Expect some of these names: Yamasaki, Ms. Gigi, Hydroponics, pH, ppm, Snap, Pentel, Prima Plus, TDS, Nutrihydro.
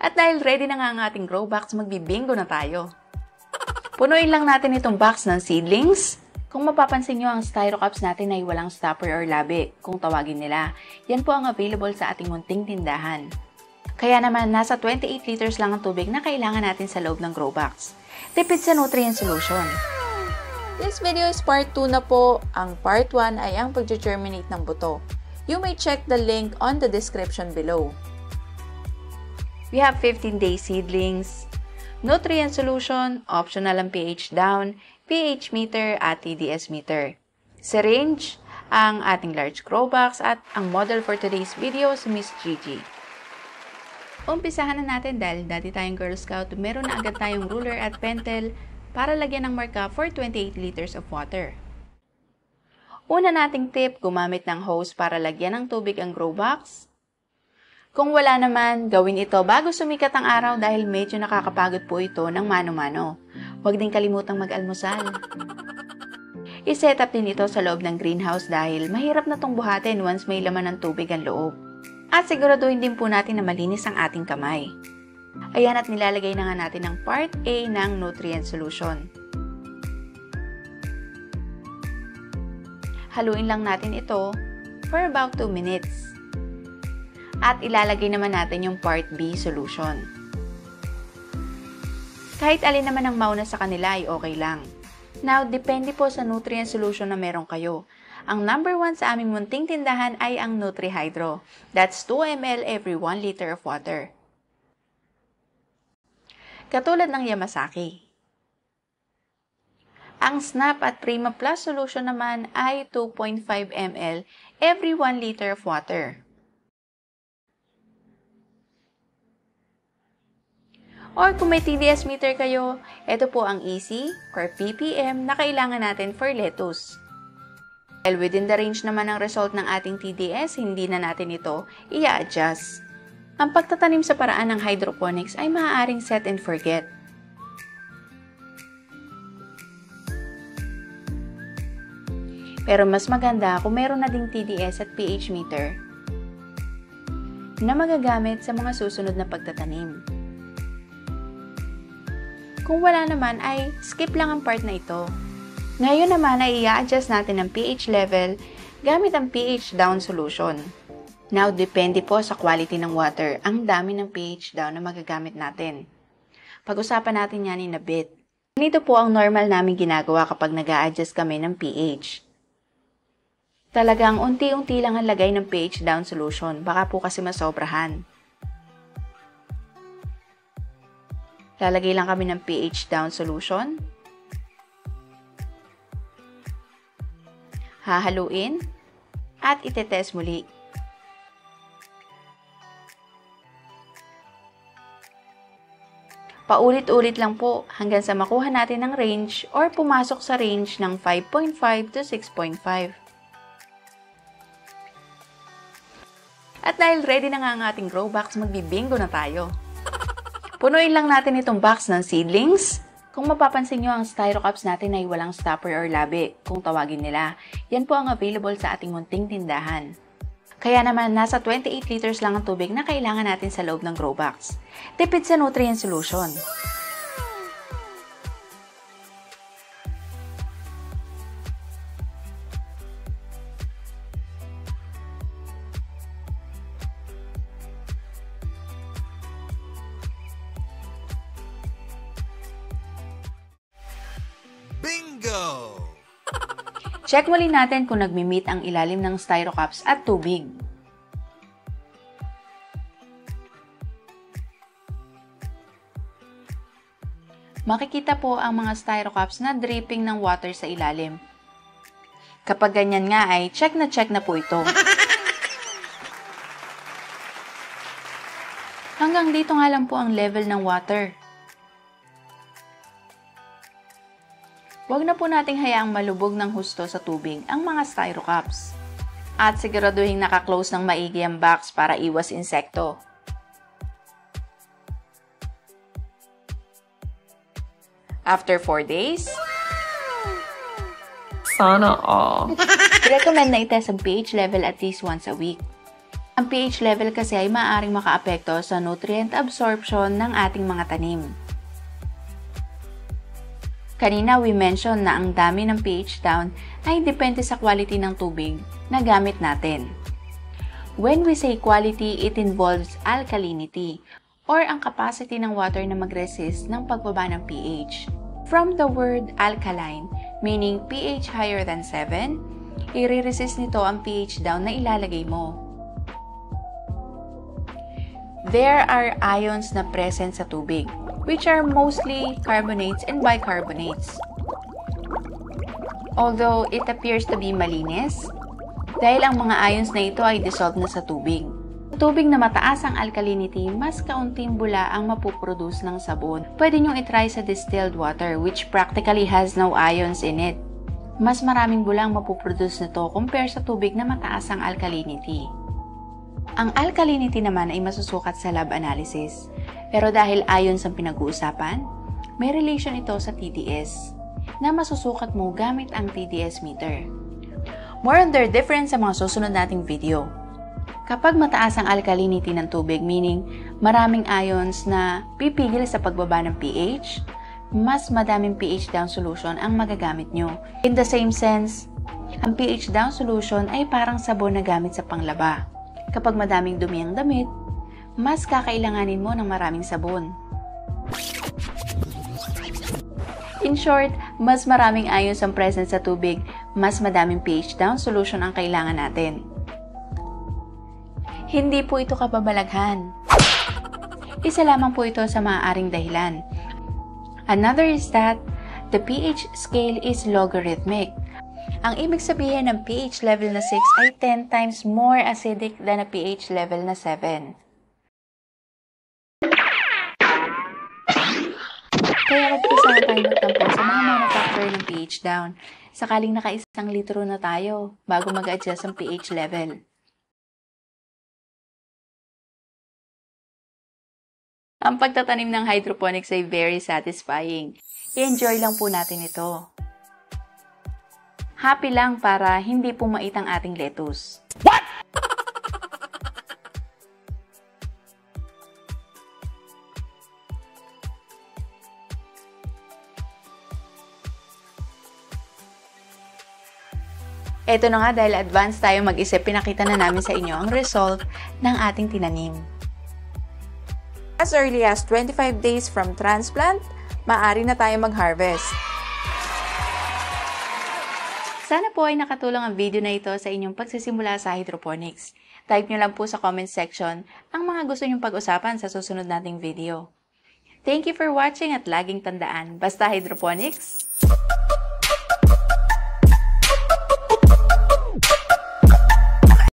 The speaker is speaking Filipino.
At dahil ready na nga ang ating grow box, magbibingo na tayo. Punuin lang natin itong box ng seedlings. Kung mapapansin nyo, ang styro cups natin ay walang stopper or labi, kung tawagin nila. Yan po ang available sa ating munting tindahan. Kaya naman, nasa 28 liters lang ang tubig na kailangan natin sa loob ng grow box. Tipid sa nutrient solution. This video is part 2 na po. Ang part 1 ay ang pag-germinate ng buto. You may check the link on the description below. We have 15-day seedlings, nutrient solution, optional ang pH down, pH meter at TDS meter. Syringe, ang ating large grow box at ang model for today's video si Ms. Gigi. Umpisahan na natin dahil dati tayong Girl Scout, meron na agad tayong ruler at pentel para lagyan ng marka for 28 liters of water. Una nating tip, gumamit ng hose para lagyan ng tubig ang grow box. Kung wala naman, gawin ito bago sumikat ang araw dahil medyo nakakapagod po ito ng mano-mano. Huwag din kalimutang mag-almusal. I-set up din ito sa loob ng greenhouse dahil mahirap na itong buhatin once may laman ng tubig ang loob. At siguraduhin din po natin na malinis ang ating kamay. Ayan, at nilalagay na nga natin ang part A ng nutrient solution. Haluin lang natin ito for about 2 minutes. At ilalagay naman natin yung part B solution. Kahit alin naman ang mauna sa kanila ay okay lang. Now, depende po sa nutrient solution na meron kayo. Ang number 1 sa aming munting tindahan ay ang Nutrihydro. That's 2 ml every 1 liter of water. Katulad ng Yamasaki. Ang Snap at Prima Plus solution naman ay 2.5 ml every 1 liter of water. Or kung may TDS meter kayo, ito po ang easy or ppm na kailangan natin for lettuce. Well, within the range naman ng result ng ating TDS, hindi na natin ito i-adjust. Ang pagtatanim sa paraan ng hydroponics ay maaaring set and forget. Pero mas maganda kung meron na ding TDS at pH meter na magagamit sa mga susunod na pagtatanim. Kung wala naman ay skip lang ang part na ito. Ngayon naman ay i-adjust natin ang pH level gamit ang pH down solution. Now, depende po sa quality ng water ang dami ng pH down na magagamit natin. Pag-usapan natin yan in a bit. Ganito po ang normal namin ginagawa kapag nag-a-adjust kami ng pH. Talagang unti-unti lang ang lagay ng pH down solution, baka po kasi masobrahan. Lalagay lang kami ng pH down solution. Hahaluin at itetest muli. Paulit-ulit lang po hanggang sa makuha natin ang range or pumasok sa range ng 5.5 to 6.5. At dahil ready na nga ang ating grow box, magbibingo na tayo. Punuin lang natin itong box ng seedlings. Kung mapapansin nyo, ang styro cups natin ay walang stopper or labi, kung tawagin nila. Yan po ang available sa ating munting tindahan. Kaya naman, nasa 28 liters lang ang tubig na kailangan natin sa loob ng grow box. Tipid sa nutrient solution. Bingo! Check muli natin kung nagmi-meet ang ilalim ng styro cups at tubig. Makikita po ang mga styro cups na dripping ng water sa ilalim. Kapag ganyan nga ay check na po ito. Hanggang dito nga lang po ang level ng water. Huwag na po nating hayaang malubog ng husto sa tubig ang mga styro cups. At siguraduhin nakaklose ng maigi ang box para iwas insekto. After 4 days, sana all. Recommend na itest ang pH level at least once a week. Ang pH level kasi ay maaaring makaapekto sa nutrient absorption ng ating mga tanim. Kanina we mentioned na ang dami ng pH down ay depende sa quality ng tubig na gamit natin. When we say quality, it involves alkalinity or ang capacity ng water na mag-resist ng pagbaba ng pH. From the word alkaline, meaning pH higher than 7, i-resist nito ang pH down na ilalagay mo. There are ions na present sa tubig, which are mostly carbonates and bicarbonates. Although it appears to be malinis, dahil ang mga ions na ito ay dissolved na sa tubig. Sa tubig na mataas ang alkalinity, mas kaunting bula ang mapuproduce ng sabon. Pwede nyong itry sa distilled water, which practically has no ions in it. Mas maraming bula ang mapuproduce nito compare sa tubig na mataas ang alkalinity. Ang alkalinity naman ay masusukat sa lab analysis. Pero dahil ions ang pinag-uusapan, may relation ito sa TDS na masusukat mo gamit ang TDS meter. More on their difference sa mga susunod nating video. Kapag mataas ang alkalinity ng tubig, meaning maraming ions na pipigil sa pagbaba ng pH, mas madaming pH down solution ang magagamit nyo. In the same sense, ang pH down solution ay parang sabon na gamit sa panglaba. Kapag madaming dumi ang damit, mas kakailanganin mo ng maraming sabon. In short, mas maraming ions ang present sa tubig, mas madaming pH down solution ang kailangan natin. Hindi po ito kababalaghan. Isa lamang po ito sa maaaring dahilan. Another is that the pH scale is logarithmic. Ang ibig sabihin ng pH level na 6 ay 10 times more acidic than a pH level na 7. Kaya nagkasama tayo magtampo sa mga manufacturer ng pH down, sakaling naka-isang litro na tayo bago mag-adjust ang pH level. Ang pagtatanim ng hydroponics ay very satisfying. I-enjoy lang po natin ito. Happy lang para hindi pumait ang ating lettuce. What? Ito na nga, dahil advance tayo mag-isip, pinakita na namin sa inyo ang result ng ating tinanim. As early as 25 days from transplant, maaari na tayo mag-harvest. Sana po ay nakatulong ang video na ito sa inyong pagsisimula sa hydroponics. Type nyo lang po sa comment section ang mga gusto nyong pag-usapan sa susunod nating video. Thank you for watching at laging tandaan, basta hydroponics!